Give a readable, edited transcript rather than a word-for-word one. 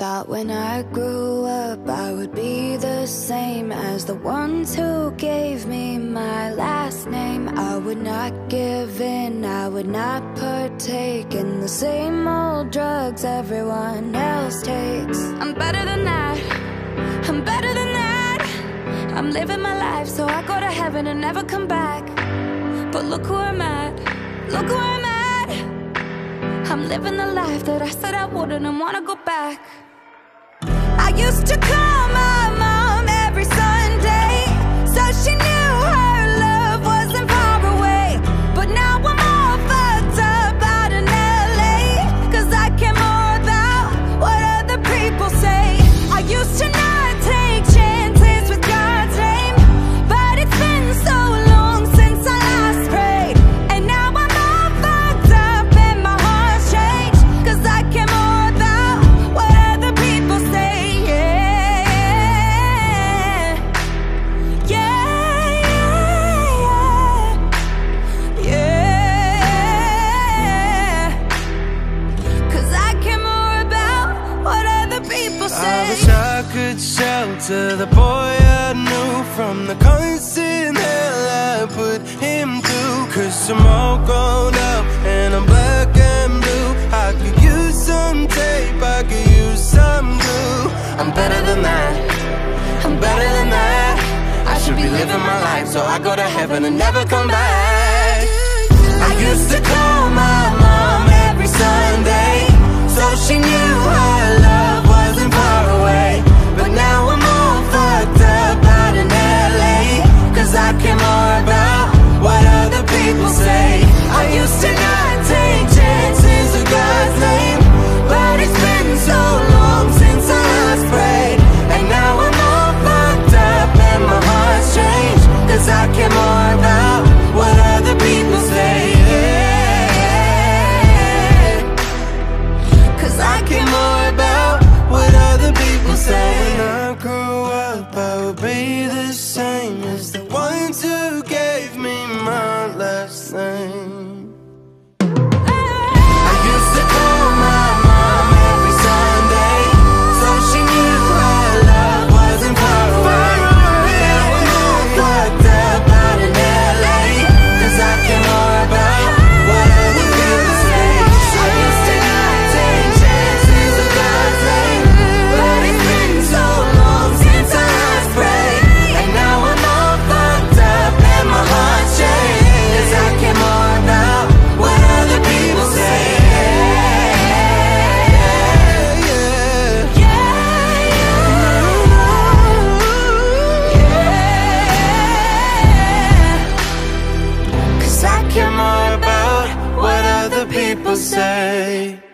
Thought when I grew up I would be the same as the ones who gave me my last name. I would not give in, I would not partake in the same old drugs everyone else takes. I'm better than that, I'm better than that. I'm living my life so I go to heaven and never come back. But look who I'm at, look who I'm at. I'm living the life that I said I wouldn't and wanna go back. I used to call my mom every Sunday, so she knew her love wasn't far away. But now I'm all fucked up out in LA, 'cause I care more about what other people say. I used to not take chances with God's name, but it's been so long since I last prayed. And now I'm all fucked up and my heart's changed, 'cause I care more about what other people say. I wish I could shelter the boy I knew from the constant hell I put him through. 'Cause I'm all grown up and I'm black and blue. I could use some tape, I could use some glue. I'm better than that, I'm better than that. I should be living my life so I go to heaven and never come back. I used to call my mom every Sunday, so she knew her love wasn't far away. But now I'm all fucked up out in LA, 'cause I care more about what other people say. I used to not take chances with God's name, but it's been so long since I last prayed. And now I'm all fucked up and my heart's changed, 'cause I care more about what other people say. I care more about what other people say. When I grew up, I would be the same as the ones who gave me my last name. I used to call my mom every Sunday, so she knew my love wasn't far away. Now I'm all fucked up out in LA, 'cause I care more about what other people say. I used to not take chances with God's name, but it's been so long since I last prayed. And now I'm all fucked up and my heart's changed, 'cause I care more about what other people say. Yeah, 'cause I care more about what other people say.